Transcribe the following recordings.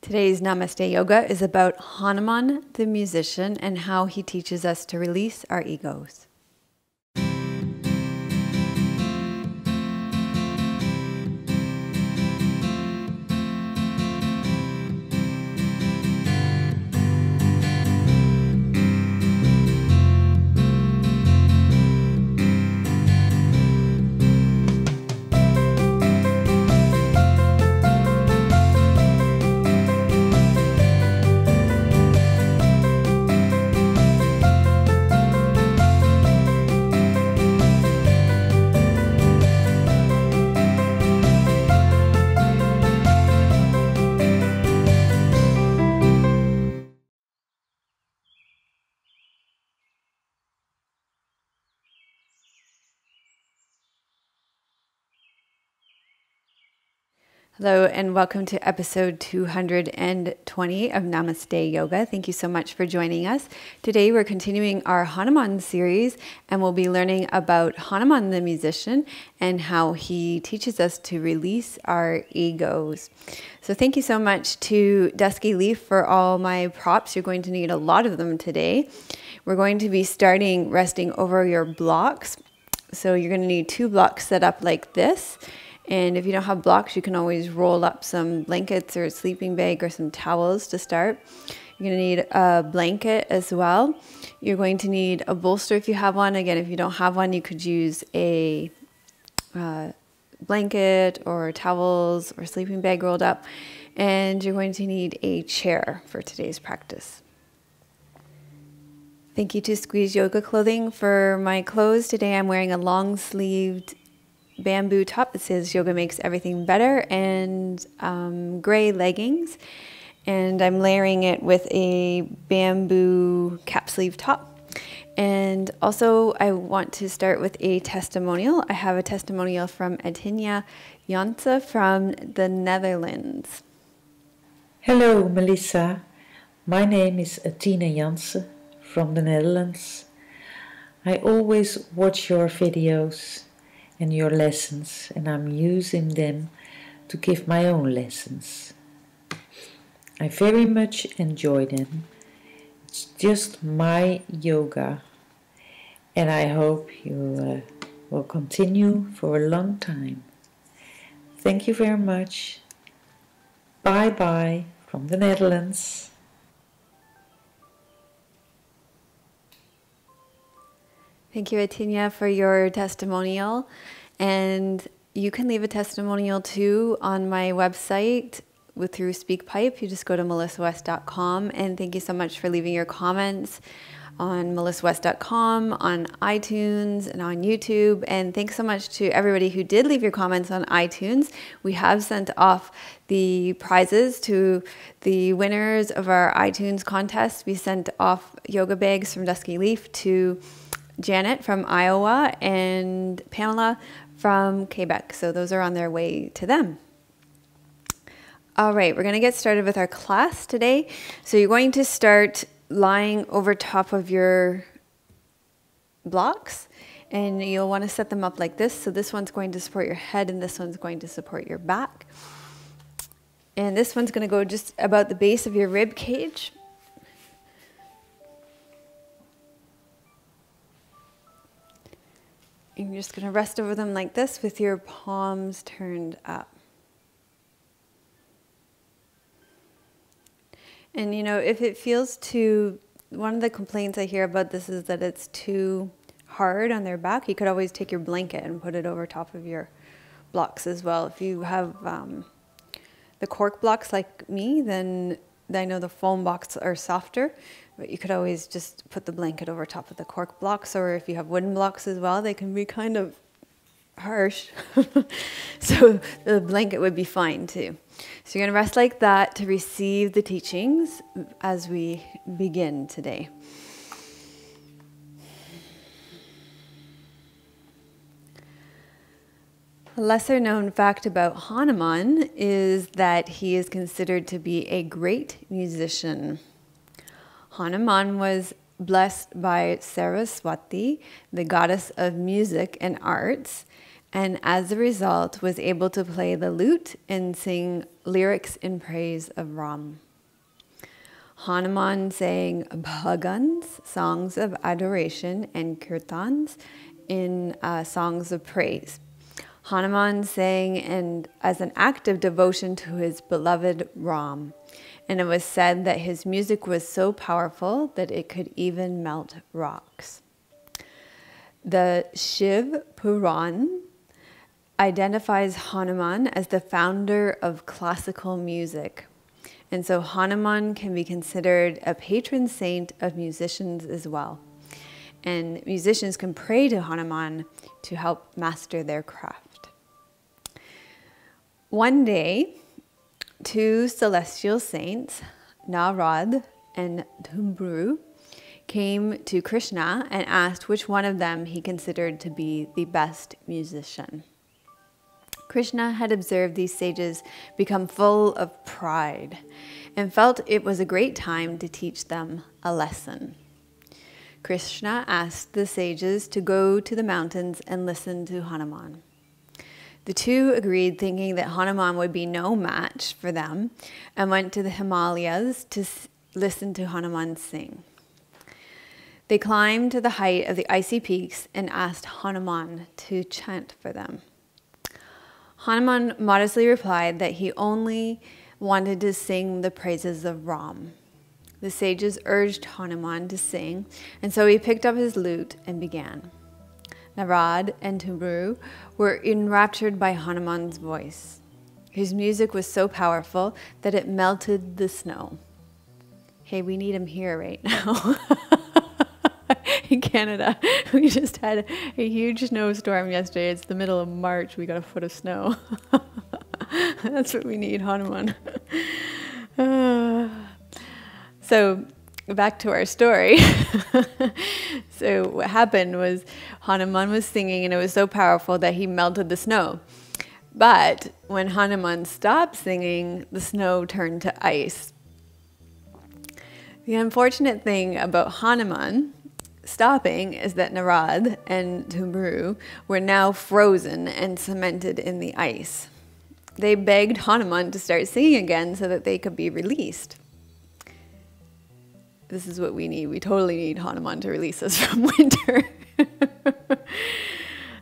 Today's Namaste Yoga is about Hanuman, the musician, and how he teaches us to release our egos. Hello and welcome to episode 220 of Namaste Yoga. Thank you so much for joining us. Today we're continuing our Hanuman series and we'll be learning about Hanuman the musician and how he teaches us to release our egos. So thank you so much to Dusky Leaf for all my props. You're going to need a lot of them today. We're going to be starting resting over your blocks. So you're going to need two blocks set up like this. And if you don't have blocks, you can always roll up some blankets or a sleeping bag or some towels to start. You're going to need a blanket as well. You're going to need a bolster if you have one. Again, if you don't have one, you could use a blanket or towels or sleeping bag rolled up. And you're going to need a chair for today's practice. Thank you to Squeeze Yoga Clothing for my clothes. Today I'm wearing a long-sleeved bamboo top that says yoga makes everything better, and gray leggings, and I'm layering it with a bamboo cap sleeve top. And also I want to start with a testimonial. I have a testimonial from Atina Jansen from the Netherlands. Hello Melissa, my name is Atina Jansen from the Netherlands. I always watch your videos and your lessons, and I'm using them to give my own lessons. I very much enjoy them. It's just my yoga, and I hope you will continue for a long time. Thank you very much. Bye bye from the Netherlands. Thank you, Atina, for your testimonial. And you can leave a testimonial too on my website through SpeakPipe. You just go to melissawest.com. And thank you so much for leaving your comments on melissawest.com, on iTunes, and on YouTube. And thanks so much to everybody who did leave your comments on iTunes. We have sent off the prizes to the winners of our iTunes contest. We sent off yoga bags from Dusky Leaf to Janet from Iowa and Pamela from Quebec. So those are on their way to them. All right, we're going to get started with our class today. So you're going to start lying over top of your blocks, and you'll want to set them up like this. So this one's going to support your head and this one's going to support your back. And this one's going to go just about the base of your rib cage. You're just going to rest over them like this with your palms turned up. And you know, if it feels too, one of the complaints I hear about this is that it's too hard on their back. You could always take your blanket and put it over top of your blocks as well. If you have the cork blocks like me, then I know the foam blocks are softer, but you could always just put the blanket over top of the cork blocks, or if you have wooden blocks as well, they can be kind of harsh. So the blanket would be fine too. So you're going to rest like that to receive the teachings as we begin today. A lesser known fact about Hanuman is that he is considered to be a great musician. Hanuman was blessed by Saraswati, the goddess of music and arts, and as a result was able to play the lute and sing lyrics in praise of Ram. Hanuman sang bhagans, songs of adoration, and kirtans in songs of praise. Hanuman sang and as an act of devotion to his beloved Ram, and it was said that his music was so powerful that it could even melt rocks. The Shiv Puran identifies Hanuman as the founder of classical music. And so Hanuman can be considered a patron saint of musicians as well. And musicians can pray to Hanuman to help master their craft. One day, two celestial saints, Narad and Tumburu, came to Krishna and asked which one of them he considered to be the best musician. Krishna had observed these sages become full of pride and felt it was a great time to teach them a lesson. Krishna asked the sages to go to the mountains and listen to Hanuman. The two agreed, thinking that Hanuman would be no match for them, and went to the Himalayas to listen to Hanuman sing. They climbed to the height of the icy peaks and asked Hanuman to chant for them. Hanuman modestly replied that he only wanted to sing the praises of Ram. The sages urged Hanuman to sing, and so he picked up his lute and began. Narad and Tumburu were enraptured by Hanuman's voice. His music was so powerful that it melted the snow. Hey, we need him here right now. In Canada, we just had a huge snowstorm yesterday. It's the middle of March. We got a foot of snow. That's what we need, Hanuman. So back to our story. So what happened was Hanuman was singing, and it was so powerful that he melted the snow. But when Hanuman stopped singing, the snow turned to ice. The unfortunate thing about Hanuman stopping is that Narad and Tumburu were now frozen and cemented in the ice. They begged Hanuman to start singing again so that they could be released. This is what we need. We totally need Hanuman to release us from winter.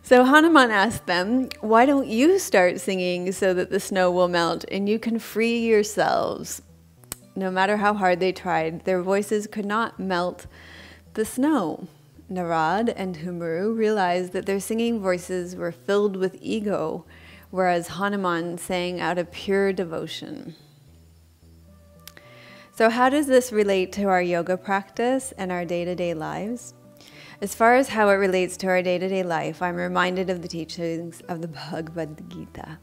So Hanuman asked them, why don't you start singing so that the snow will melt and you can free yourselves? No matter how hard they tried, their voices could not melt the snow. Narad and Tumburu realized that their singing voices were filled with ego, whereas Hanuman sang out of pure devotion. So how does this relate to our yoga practice and our day-to-day lives? As far as how it relates to our day-to-day life, I'm reminded of the teachings of the Bhagavad Gita.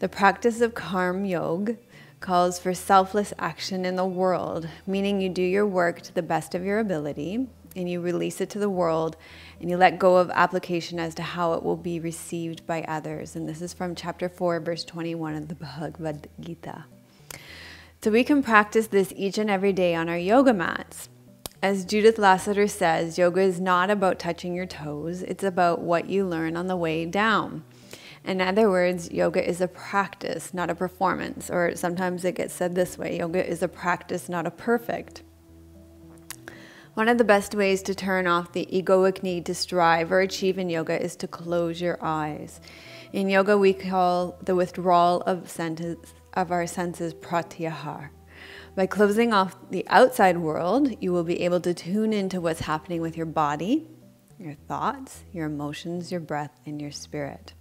The practice of karma yoga calls for selfless action in the world, meaning you do your work to the best of your ability and you release it to the world and you let go of application as to how it will be received by others. And this is from chapter 4, verse 21 of the Bhagavad Gita. So we can practice this each and every day on our yoga mats. As Judith Lasater says, yoga is not about touching your toes, it's about what you learn on the way down. In other words, yoga is a practice, not a performance. Or sometimes it gets said this way, yoga is a practice, not a perfect. One of the best ways to turn off the egoic need to strive or achieve in yoga is to close your eyes. In yoga, we call the withdrawal of our senses pratyahara. By closing off the outside world, you will be able to tune into what's happening with your body, your thoughts, your emotions, your breath, and your spirit.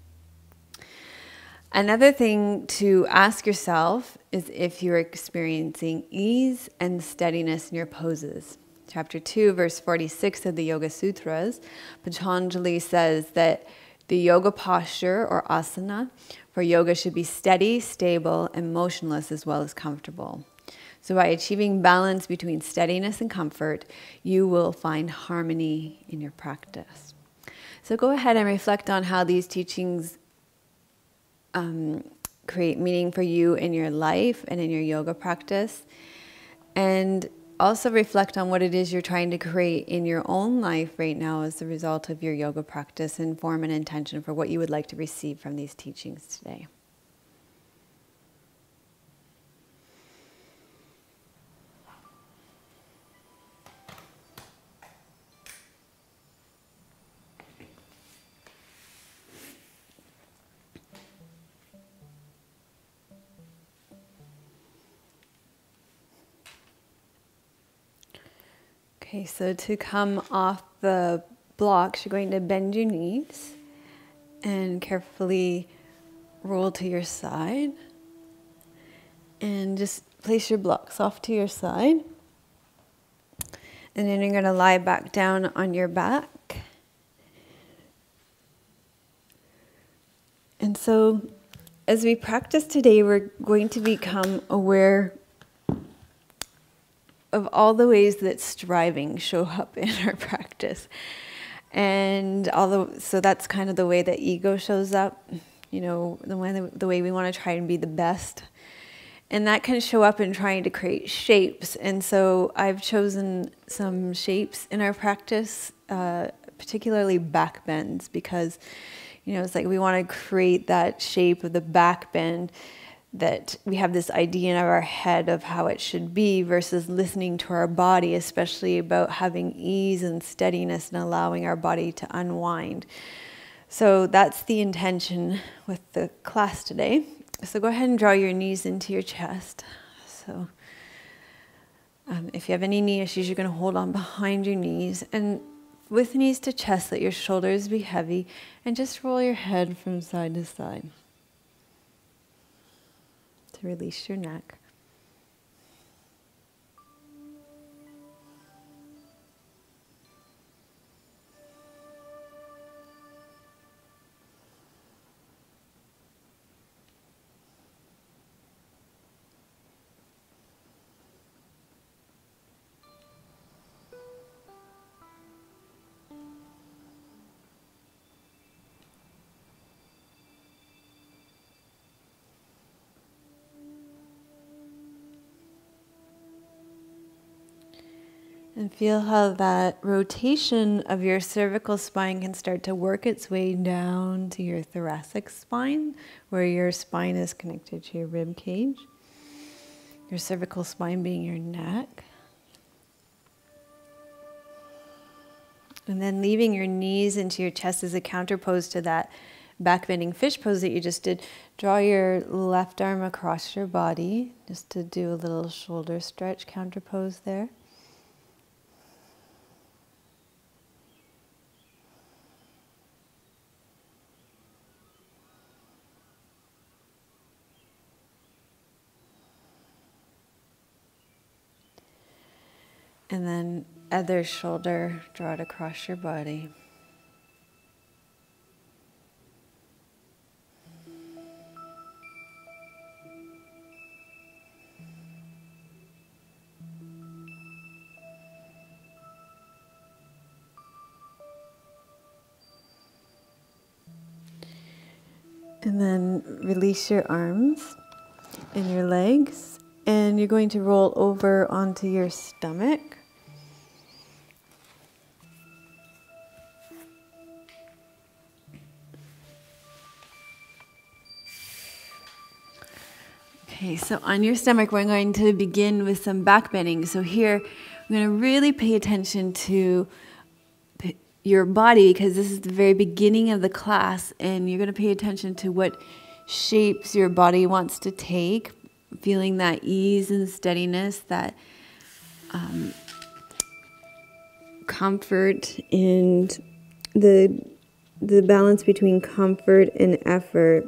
Another thing to ask yourself is if you're experiencing ease and steadiness in your poses. Chapter 2, verse 46 of the Yoga Sutras, Patanjali says that the yoga posture or asana for yoga should be steady, stable, and motionless as well as comfortable. So by achieving balance between steadiness and comfort, you will find harmony in your practice. So go ahead and reflect on how these teachings create meaning for you in your life and in your yoga practice, and Also reflect on what it is you're trying to create in your own life right now as a result of your yoga practice, and form an intention for what you would like to receive from these teachings today. Okay, so to come off the blocks, you're going to bend your knees and carefully roll to your side. And just place your blocks off to your side. And then you're going to lie back down on your back. And so as we practice today, we're going to become aware of all the ways that striving show up in our practice. And so that's kind of the way that ego shows up, you know, the way we want to try and be the best. And that can show up in trying to create shapes. And so I've chosen some shapes in our practice, particularly back bends, because, you know, it's like we want to create that shape of the back bend, that we have this idea in our head of how it should be, versus listening to our body, especially about having ease and steadiness and allowing our body to unwind. So that's the intention with the class today. So go ahead and draw your knees into your chest. So if you have any knee issues, you're going to hold on behind your knees. And with knees to chest, let your shoulders be heavy, and just roll your head from side to side. Release your neck. And feel how that rotation of your cervical spine can start to work its way down to your thoracic spine, where your spine is connected to your rib cage, your cervical spine being your neck. And then leaving your knees into your chest as a counter pose to that back bending fish pose that you just did, draw your left arm across your body just to do a little shoulder stretch counter pose there. And then other shoulder, draw it across your body. And then release your arms and your legs, and you're going to roll over onto your stomach. Okay, so on your stomach, we're going to begin with some back bending. So here, we're going to really pay attention to your body, because this is the very beginning of the class, and you're going to pay attention to what shapes your body wants to take, feeling that ease and steadiness, that comfort, and the balance between comfort and effort.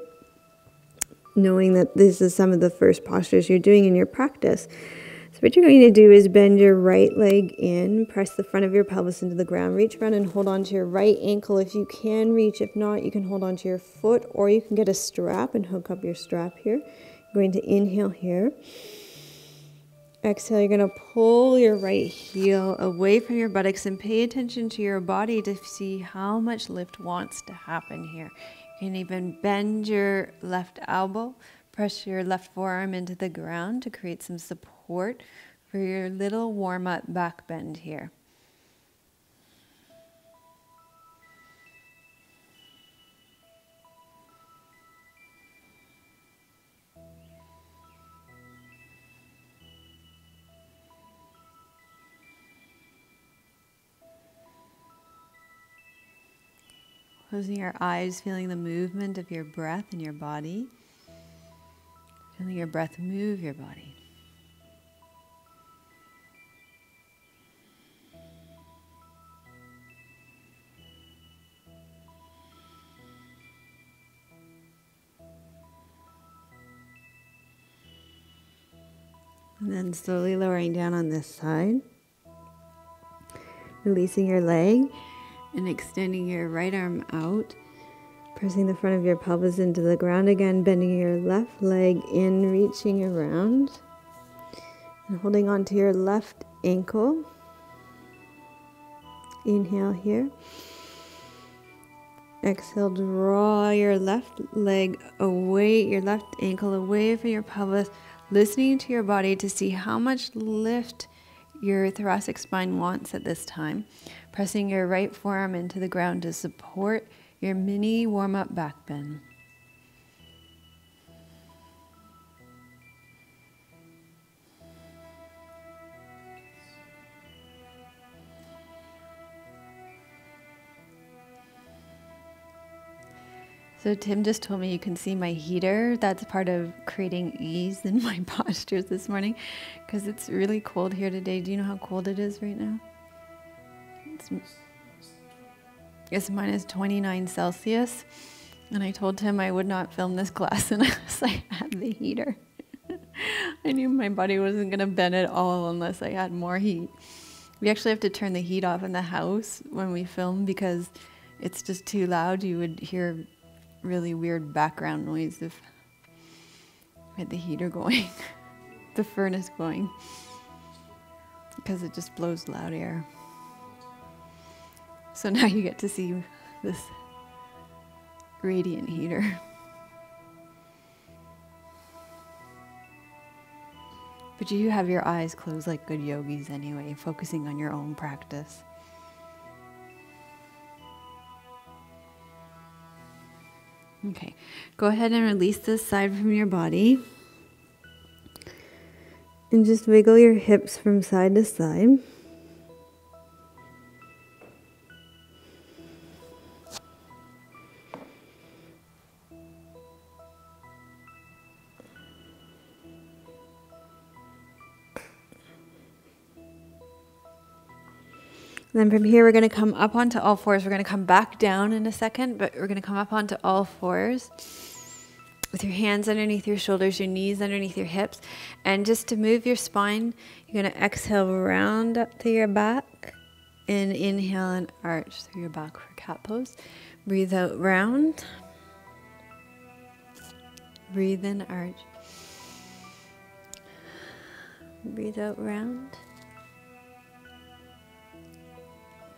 Knowing that this is some of the first postures you're doing in your practice. So what you're going to do is bend your right leg in, press the front of your pelvis into the ground, reach around and hold on to your right ankle if you can reach. If not, you can hold on to your foot, or you can get a strap and hook up your strap here. You're going to inhale here. Exhale, you're going to pull your right heel away from your buttocks and pay attention to your body to see how much lift wants to happen here. And even bend your left elbow, press your left forearm into the ground to create some support for your little warm-up back bend here. Closing your eyes, feeling the movement of your breath in your body. Feeling your breath move your body. And then slowly lowering down on this side. Releasing your leg. And extending your right arm out, pressing the front of your pelvis into the ground again, bending your left leg in, reaching around, and holding on to your left ankle. Inhale here. Exhale, draw your left leg away, your left ankle away from your pelvis, listening to your body to see how much lift your thoracic spine wants at this time. Pressing your right forearm into the ground to support your mini warm-up back bend. So Tim just told me you can see my heater. That's part of creating ease in my postures this morning because it's really cold here today. Do you know how cold it is right now? It's minus 29 Celsius, and I told him I would not film this class unless I had the heater. I knew my body wasn't going to bend at all unless I had more heat. We actually have to turn the heat off in the house when we film because it's just too loud. You would hear really weird background noise if I had the heater going, the furnace going, because it just blows loud air. So now you get to see this radiant heater. But you have your eyes closed like good yogis anyway, focusing on your own practice. Okay, go ahead and release this side from your body. And just wiggle your hips from side to side. Then from here, we're going to come up onto all fours. We're going to come back down in a second, but we're going to come up onto all fours with your hands underneath your shoulders, your knees underneath your hips. And just to move your spine, you're going to exhale, round up through your back, and inhale and arch through your back for cat pose. Breathe out, round. Breathe in, arch. Breathe out, round.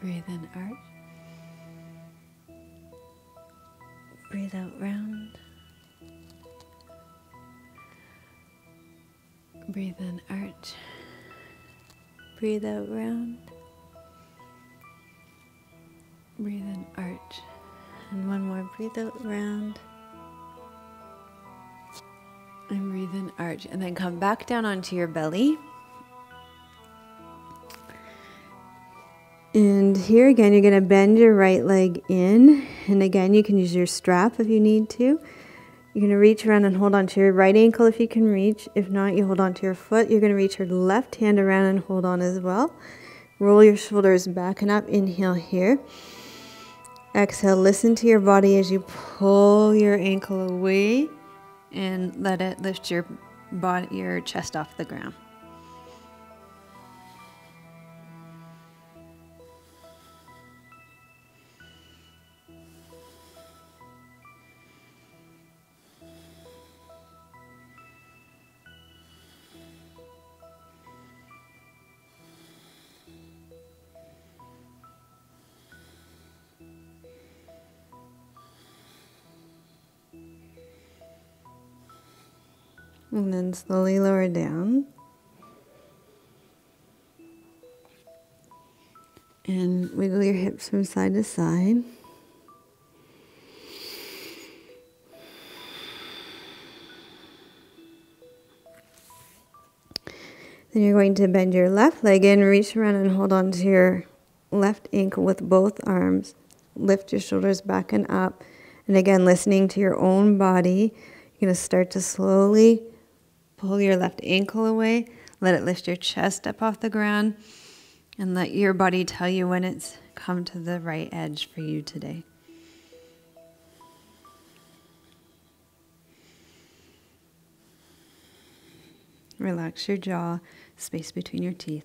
Breathe in, arch. Breathe out, round. Breathe in, arch. Breathe out, round. Breathe in, arch. And one more, breathe out, round. And breathe in, arch. And then come back down onto your belly. And here again, you're going to bend your right leg in. And again, you can use your strap if you need to. You're going to reach around and hold onto your right ankle if you can reach. If not, you hold onto your foot. You're going to reach your left hand around and hold on as well. Roll your shoulders back and up. Inhale here. Exhale, listen to your body as you pull your ankle away and let it lift your body, your chest off the ground. And then slowly lower down. And wiggle your hips from side to side. Then you're going to bend your left leg in, reach around and hold on to your left ankle with both arms. Lift your shoulders back and up. And again, listening to your own body, you're going to start to slowly pull your left ankle away. Let it lift your chest up off the ground. And let your body tell you when it's come to the right edge for you today. Relax your jaw, space between your teeth.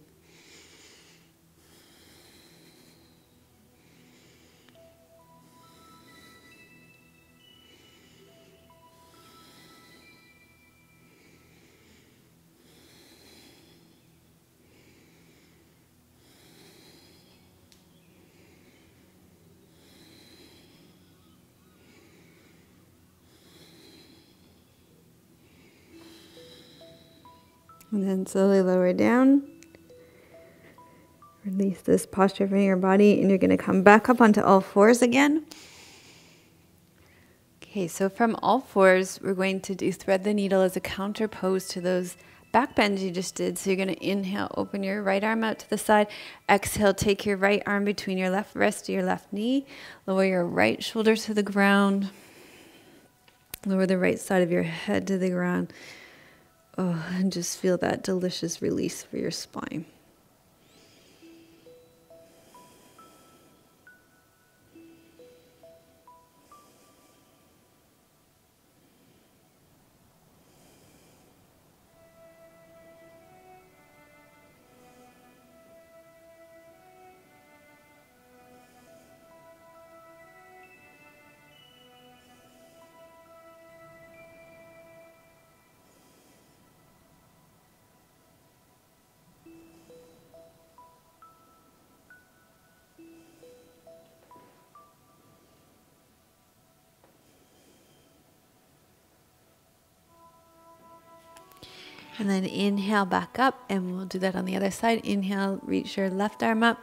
And then slowly lower down. Release this posture from your body, and you're going to come back up onto all fours again. Okay, so from all fours, we're going to do thread the needle as a counter pose to those back bends you just did. So you're going to inhale, open your right arm out to the side. Exhale, take your right arm between your left wrist to your left knee. Lower your right shoulder to the ground. Lower the right side of your head to the ground. Oh, and just feel that delicious release for your spine. And then inhale back up, and we'll do that on the other side. Inhale, reach your left arm up.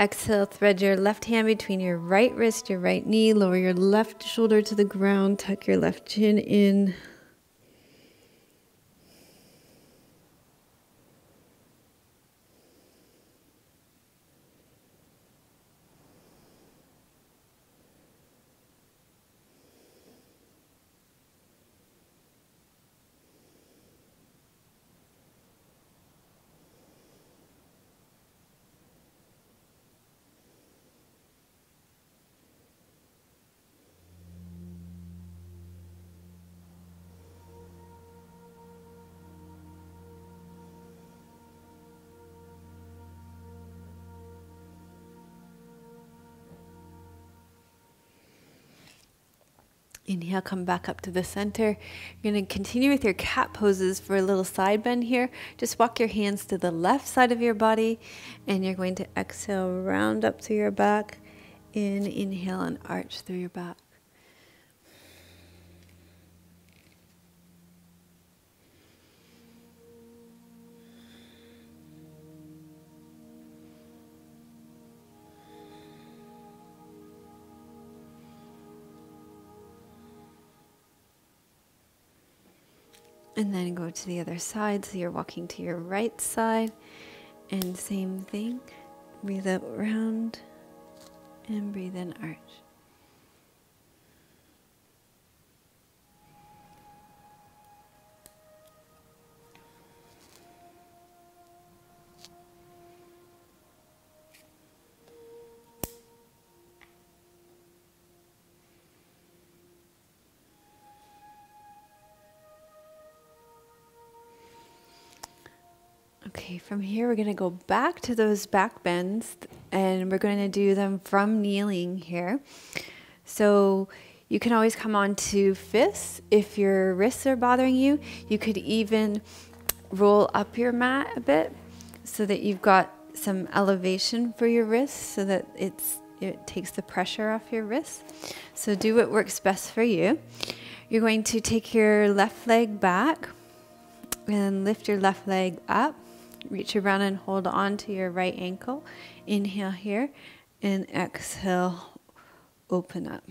Exhale, thread your left hand between your right wrist, your right knee. Lower your left shoulder to the ground. Tuck your left chin in. Inhale, come back up to the center. You're going to continue with your cat poses for a little side bend here. Just walk your hands to the left side of your body, and you're going to exhale, round up through your back. Inhale and arch through your back. And then go to the other side, so you're walking to your right side. And same thing, breathe out round and breathe in arch. Okay, from here we're going to go back to those back bends, and we're going to do them from kneeling here. So you can always come on to fists if your wrists are bothering you. You could even roll up your mat a bit so that you've got some elevation for your wrists, so that it takes the pressure off your wrists. So do what works best for you. You're going to take your left leg back and lift your left leg up. Reach around and hold on to your right ankle. Inhale here and exhale, open up.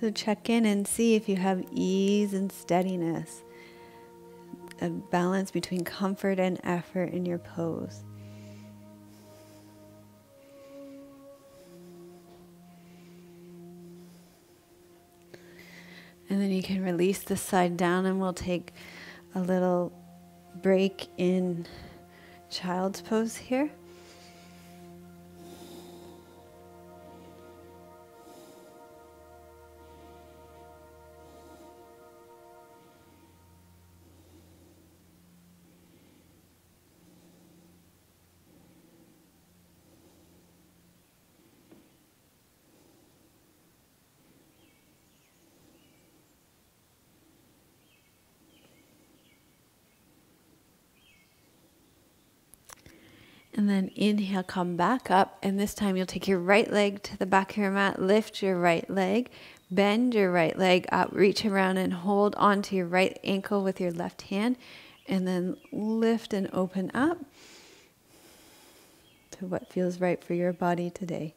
So check in and see if you have ease and steadiness, a balance between comfort and effort in your pose. And then you can release this side down and we'll take a little break in child's pose here. And then inhale, come back up. And this time you'll take your right leg to the back of your mat. Lift your right leg. Bend your right leg up. Reach around and hold onto your right ankle with your left hand. And then lift and open up to what feels right for your body today.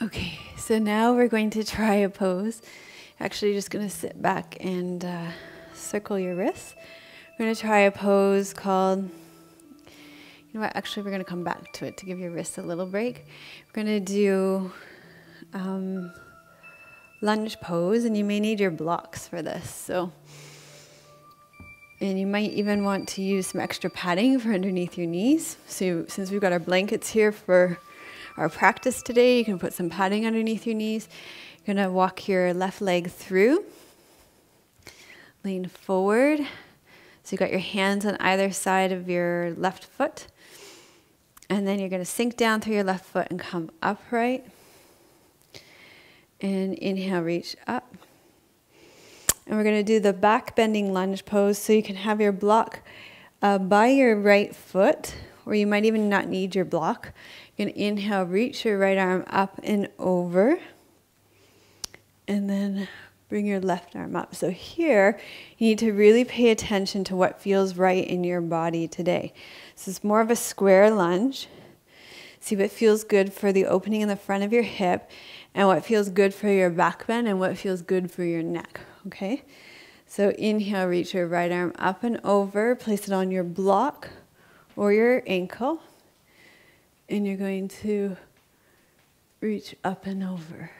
Okay, so now we're going to try a pose. Actually, just going to sit back and circle your wrists. We're going to try a pose called, you know what, actually we're going to come back to it to give your wrists a little break. We're going to do lunge pose, and you may need your blocks for this. So, and you might even want to use some extra padding for underneath your knees. So since we've got our blankets here for our practice today, you can put some padding underneath your knees. You're going to walk your left leg through, lean forward. So you got your hands on either side of your left foot, and then you're going to sink down through your left foot and come upright. And inhale, reach up. And we're going to do the back bending lunge pose, so you can have your block by your right foot, or you might even not need your block. You're going to inhale, reach your right arm up and over, and then bring your left arm up. So here, you need to really pay attention to what feels right in your body today. So it's more of a square lunge. See what feels good for the opening in the front of your hip, and what feels good for your back bend, and what feels good for your neck, okay? So inhale, reach your right arm up and over, place it on your block or your ankle, and you're going to reach up and over.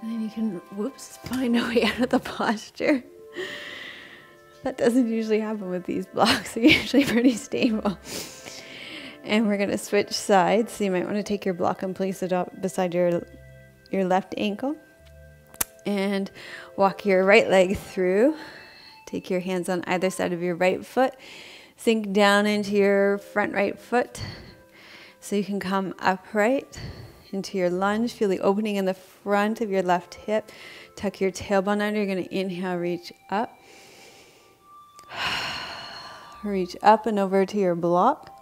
And you can, whoops, find a way out of the posture. That doesn't usually happen with these blocks. They're usually pretty stable. And we're going to switch sides. So you might want to take your block and place it up beside your left ankle. And walk your right leg through. Take your hands on either side of your right foot. Sink down into your front right foot. So you can come upright into your lunge. Feel the opening in the front of your left hip. Tuck your tailbone under. You're going to inhale, reach up. Reach up and over to your block.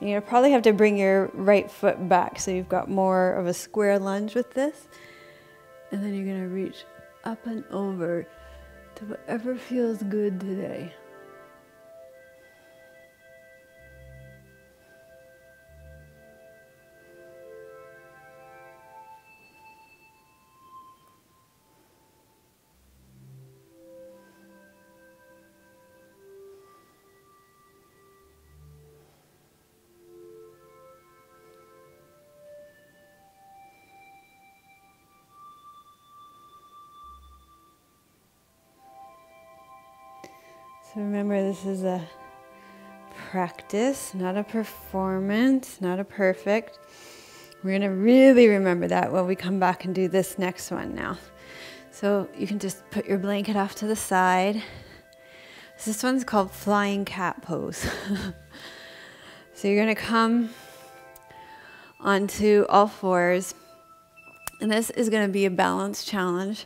And you'll probably have to bring your right foot back, so you've got more of a square lunge with this. And then you're going to reach up and over to whatever feels good today. Remember, this is a practice, not a performance, not a perfect. We're going to really remember that when we come back and do this next one now. So you can just put your blanket off to the side. This one's called flying cat pose. So you're going to come onto all fours. And this is going to be a balance challenge.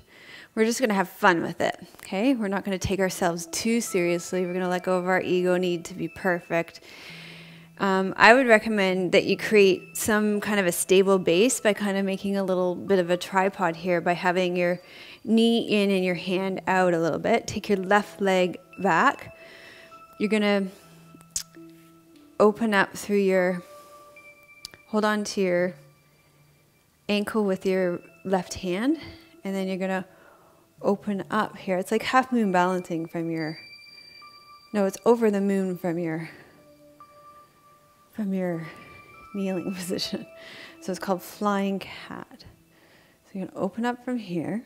We're just going to have fun with it, okay? We're not going to take ourselves too seriously. We're going to let go of our ego need to be perfect. I would recommend that you create some kind of a stable base by kind of making a little bit of a tripod here by having your knee in and your hand out a little bit. Take your left leg back. You're going to open up through your, hold on to your ankle with your left hand, and then you're going to open up here. It's like half moon balancing from your, no, it's over the moon from your kneeling position. So it's called flying cat. So you're gonna open up from here.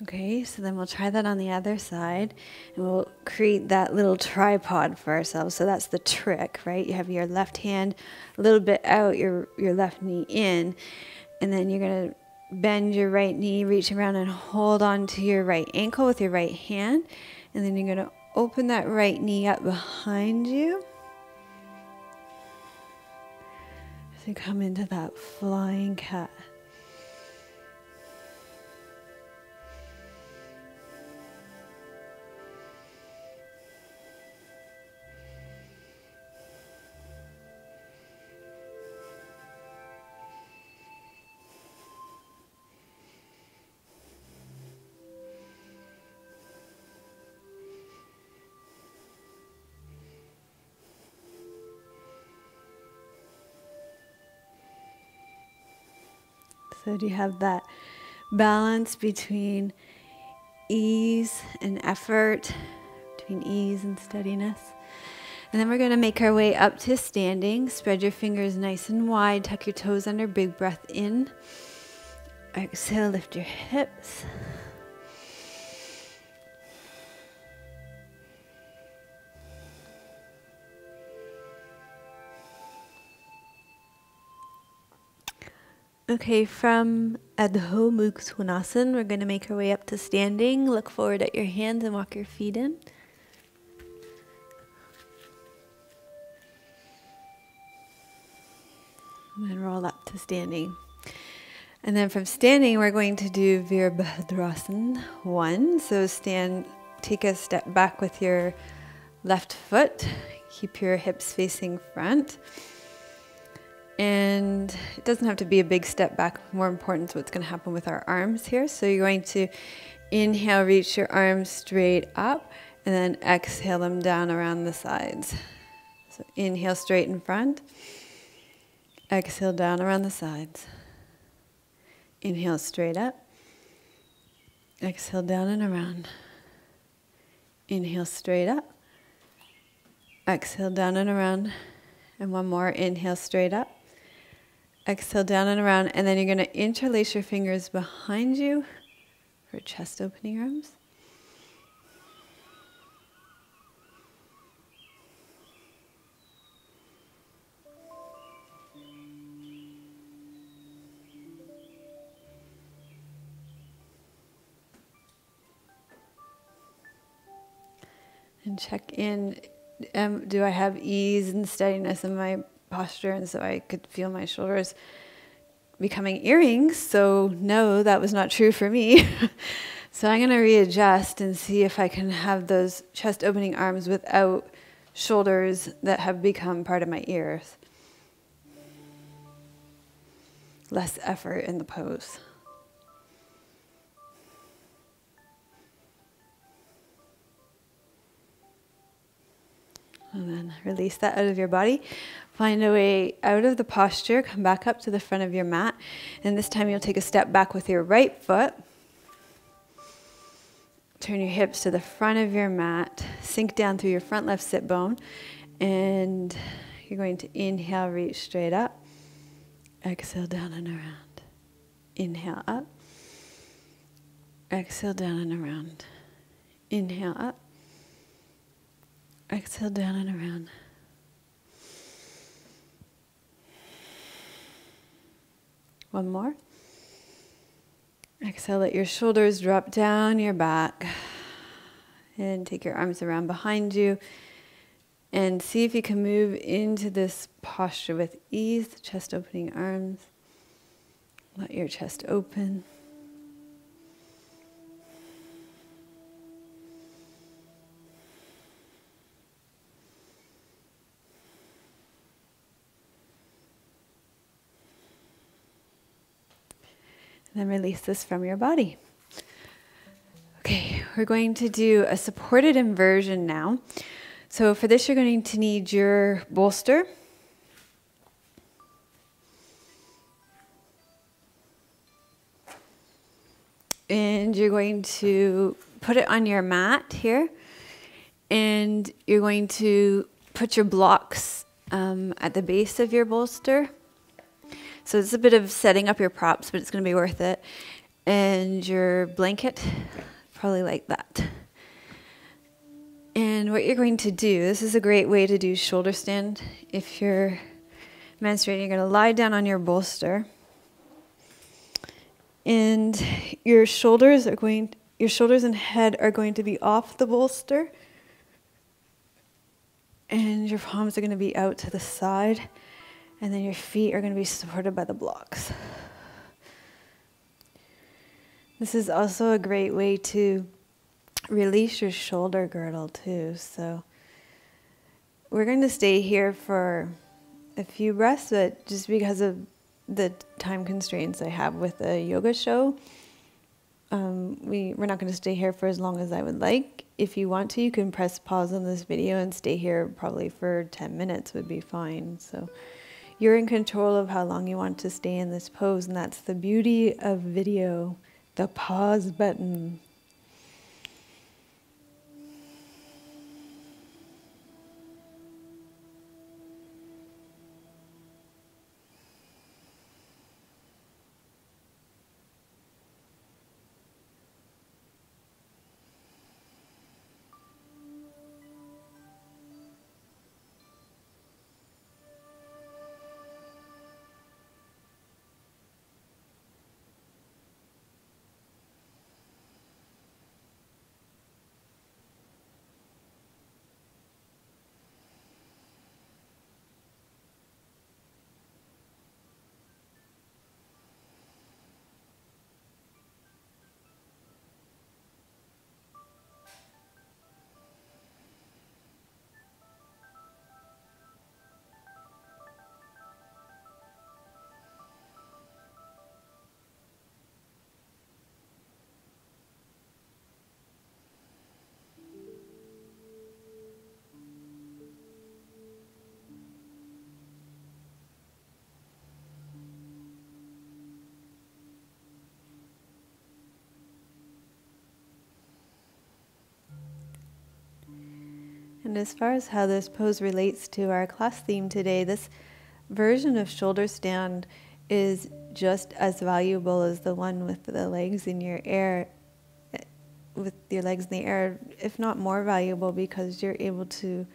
Okay, so then we'll try that on the other side, and we'll create that little tripod for ourselves. So that's the trick, right? You have your left hand a little bit out, your left knee in, and then you're going to bend your right knee, reach around and hold on to your right ankle with your right hand, and then you're going to open that right knee up behind you. So you come into that flying cat. So do you have that balance between ease and effort, between ease and steadiness? And then we're going to make our way up to standing. Spread your fingers nice and wide. Tuck your toes under. Big breath in. Exhale, lift your hips. Okay, from Adho Mukha Svanasana, we're going to make our way up to standing. Look forward at your hands and walk your feet in. And then roll up to standing. And then from standing, we're going to do Virabhadrasana 1. So stand, take a step back with your left foot. Keep your hips facing front. And it doesn't have to be a big step back. More important is what's going to happen with our arms here. So you're going to inhale, reach your arms straight up, and then exhale them down around the sides. So inhale straight in front, exhale down around the sides. Inhale straight up, exhale down and around. Inhale straight up, exhale down and around. And one more, inhale straight up. Exhale down and around, and then you're going to interlace your fingers behind you for chest opening arms. And check in. Do I have ease and steadiness in my posture, and so I could feel my shoulders becoming earrings. So no, that was not true for me. So I'm going to readjust and see if I can have those chest opening arms without shoulders that have become part of my ears. Less effort in the pose. And then release that out of your body. Find a way out of the posture. Come back up to the front of your mat. And this time you'll take a step back with your right foot. Turn your hips to the front of your mat. Sink down through your front left sit bone. And you're going to inhale, reach straight up. Exhale, down and around. Inhale, up. Exhale, down and around. Inhale, up. Exhale, down and around. One more. Exhale, let your shoulders drop down your back. And take your arms around behind you. And see if you can move into this posture with ease, chest opening arms. Let your chest open. Then release this from your body. Okay, we're going to do a supported inversion now. So for this, you're going to need your bolster. And you're going to put it on your mat here. And you're going to put your blocks at the base of your bolster. So it's a bit of setting up your props, but it's going to be worth it. And your blanket, probably like that. And what you're going to do, this is a great way to do shoulder stand. If you're menstruating, you're going to lie down on your bolster. And your shoulders and head are going to be off the bolster. And your palms are going to be out to the side. And then your feet are going to be supported by the blocks. This is also a great way to release your shoulder girdle too. So we're going to stay here for a few breaths, but just because of the time constraints I have with the yoga show, we're not going to stay here for as long as I would like. If you want to, you can press pause on this video and stay here probably for 10 minutes would be fine. So you're in control of how long you want to stay in this pose, and that's the beauty of video, the pause button. And as far as how this pose relates to our class theme today, this version of shoulder stand is just as valuable as the one with the legs in your air, if not more valuable, because you're able to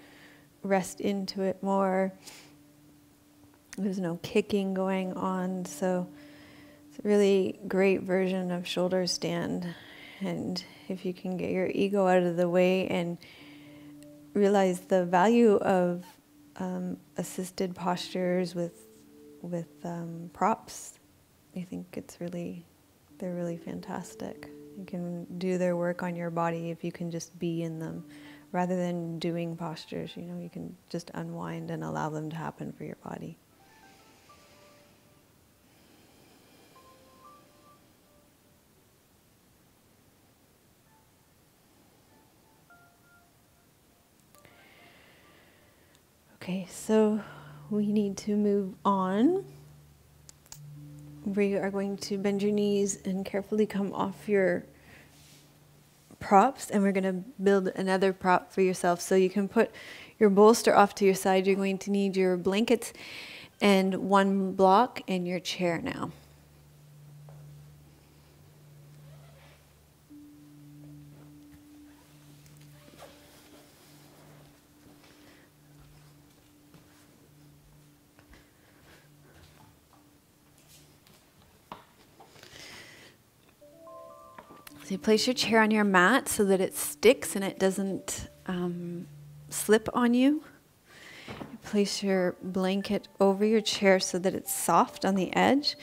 rest into it more. There's no kicking going on, so it's a really great version of shoulder stand. And if you can get your ego out of the way and realize the value of assisted postures with props. I think it's really, they're really fantastic. You can do their work on your body if you can just be in them, rather than doing postures. You know, you can just unwind and allow them to happen for your body. Okay, so we need to move on. We are going to bend your knees and carefully come off your props, and we're going to build another prop for yourself. So you can put your bolster off to your side. You're going to need your blankets and one block and your chair now. You place your chair on your mat so that it sticks and it doesn't slip on you. You place your blanket over your chair so that it's soft on the edge,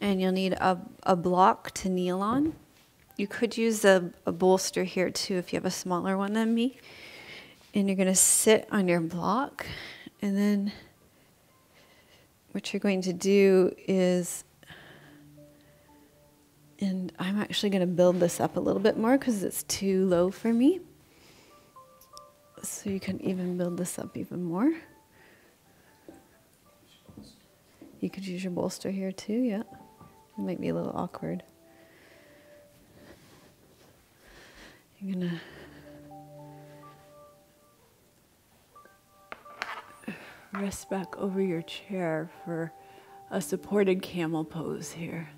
and you'll need a block to kneel on. You could use a bolster here too if you have a smaller one than me. And you're going to sit on your block, and then what you're going to do is, and I'm actually going to build this up a little bit more because it's too low for me. So you can even build this up even more. You could use your bolster here too, yeah. It might be a little awkward. You're going to... rest back over your chair for a supported camel pose here.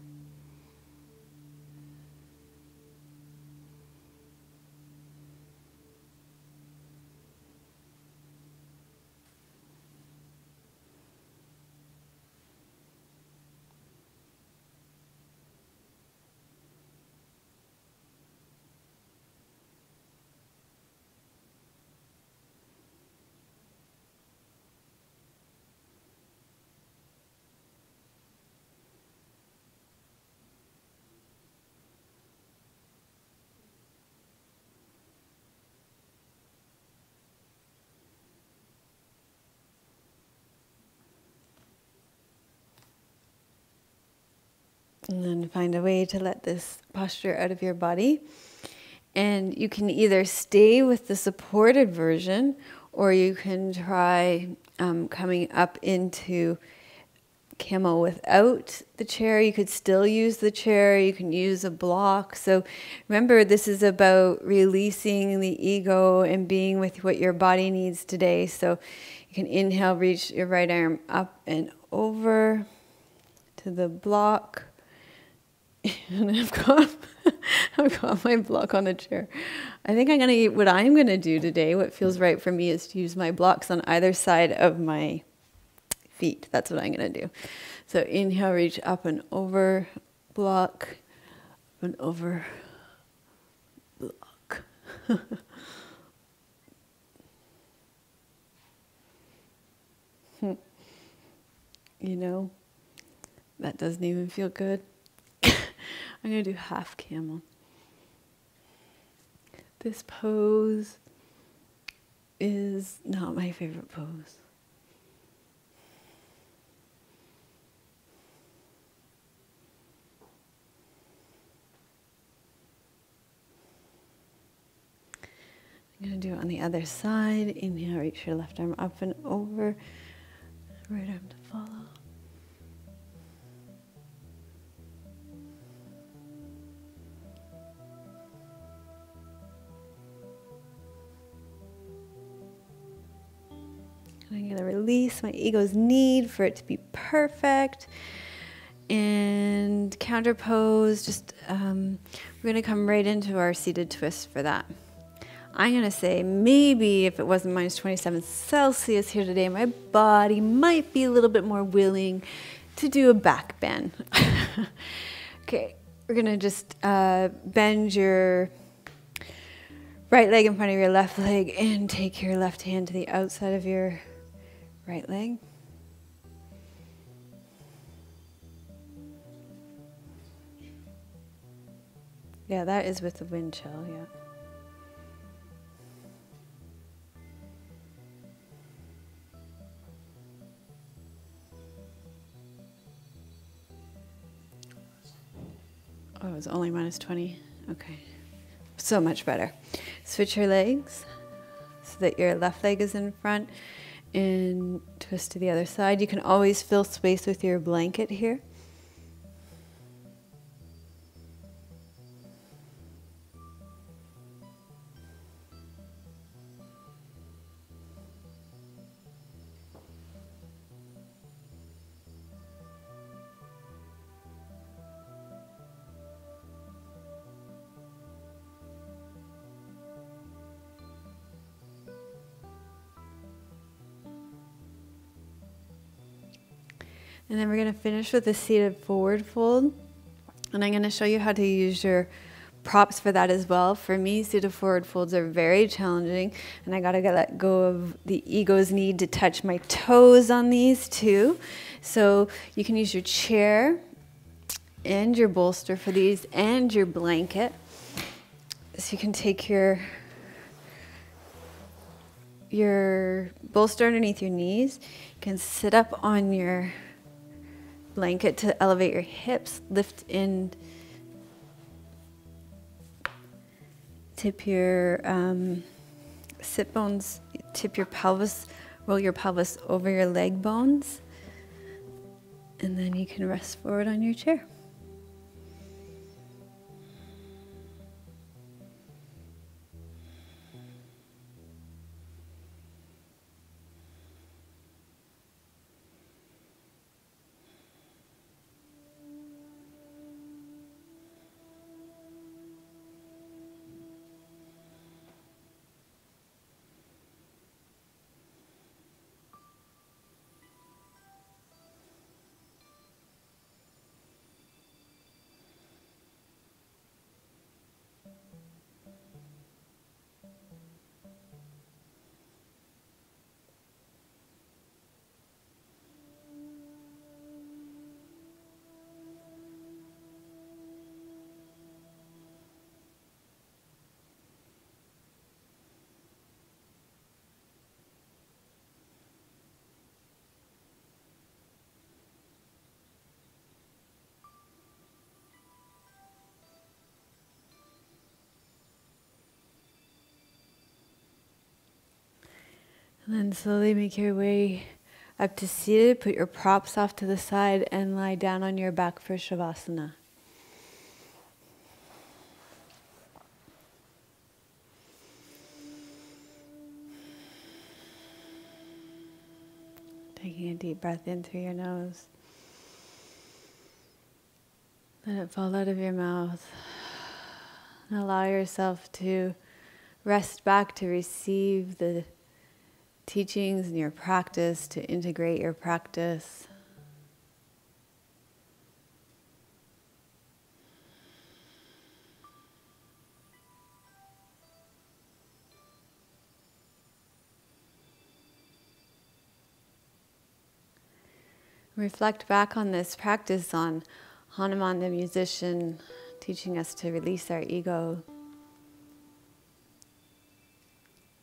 And then find a way to let this posture out of your body. And you can either stay with the supported version, or you can try coming up into camel without the chair. You could still use the chair. You can use a block. So remember, this is about releasing the ego and being with what your body needs today. So you can inhale, reach your right arm up and over to the block. And I've got my block on the chair. I think I'm going to, what I'm going to do today, what feels right for me, is to use my blocks on either side of my feet. That's what I'm going to do. So inhale, reach up and over, block, up and over, block. You know, that doesn't even feel good. I'm going to do half camel. This pose is not my favorite pose. I'm going to do it on the other side. Inhale, reach your left arm up and over, right arm to follow. I'm going to release my ego's need for it to be perfect. And counter pose, just we're going to come right into our seated twist for that. I'm going to say maybe if it wasn't minus 27 Celsius here today, my body might be a little bit more willing to do a back bend. Okay, we're going to just bend your right leg in front of your left leg and take your left hand to the outside of your Right leg. Yeah, that is with the wind chill, yeah. Oh, it was only -20. Okay. So much better. Switch your legs so that your left leg is in front and twist to the other side. You can always fill space with your blanket here. And then we're going to finish with a seated forward fold. And I'm going to show you how to use your props for that as well. For me, seated forward folds are very challenging. And I got to let go of the ego's need to touch my toes on these too. So you can use your chair and your bolster for these and your blanket. So you can take your bolster underneath your knees. You can sit up on your blanket to elevate your hips, lift in, tip your sit bones, tip your pelvis, roll your pelvis over your leg bones, and then you can rest forward on your chair. And then slowly make your way up to seated, put your props off to the side and lie down on your back for Shavasana. Taking a deep breath in through your nose. Let it fall out of your mouth. And allow yourself to rest back to receive the teachings in your practice, to integrate your practice. Reflect back on this practice, on Hanuman the musician teaching us to release our ego.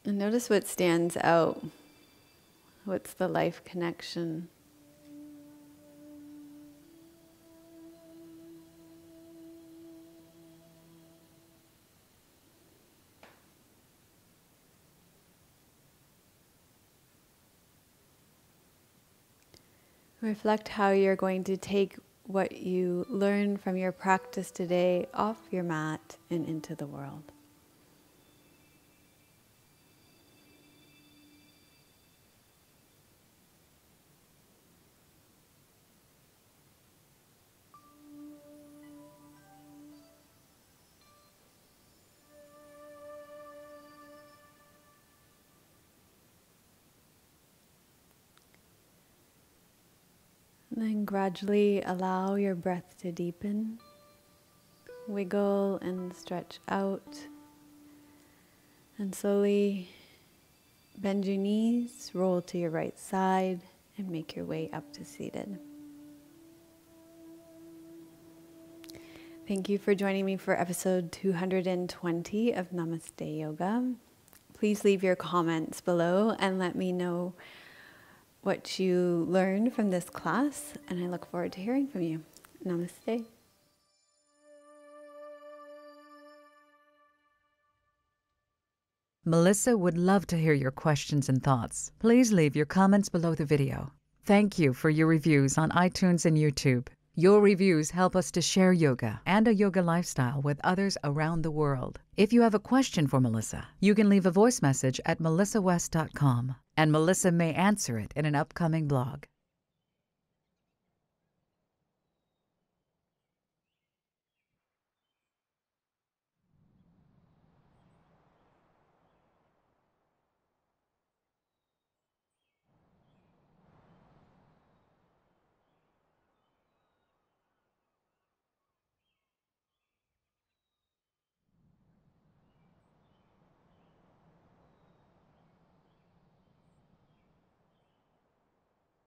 And notice what stands out. What's the life connection? Reflect how you're going to take what you learn from your practice today off your mat and into the world. Then gradually allow your breath to deepen, wiggle and stretch out, and slowly Bend your knees, roll to your right side, and make your way up to seated. Thank you for joining me for episode 220 of Namaste Yoga. Please leave your comments below and let me know what you learned from this class, and I look forward to hearing from you. Namaste. Melissa would love to hear your questions and thoughts. Please leave your comments below the video. Thank you for your reviews on iTunes and YouTube. Your reviews help us to share yoga and a yoga lifestyle with others around the world. If you have a question for Melissa, you can leave a voice message at melissawest.com, and Melissa may answer it in an upcoming blog.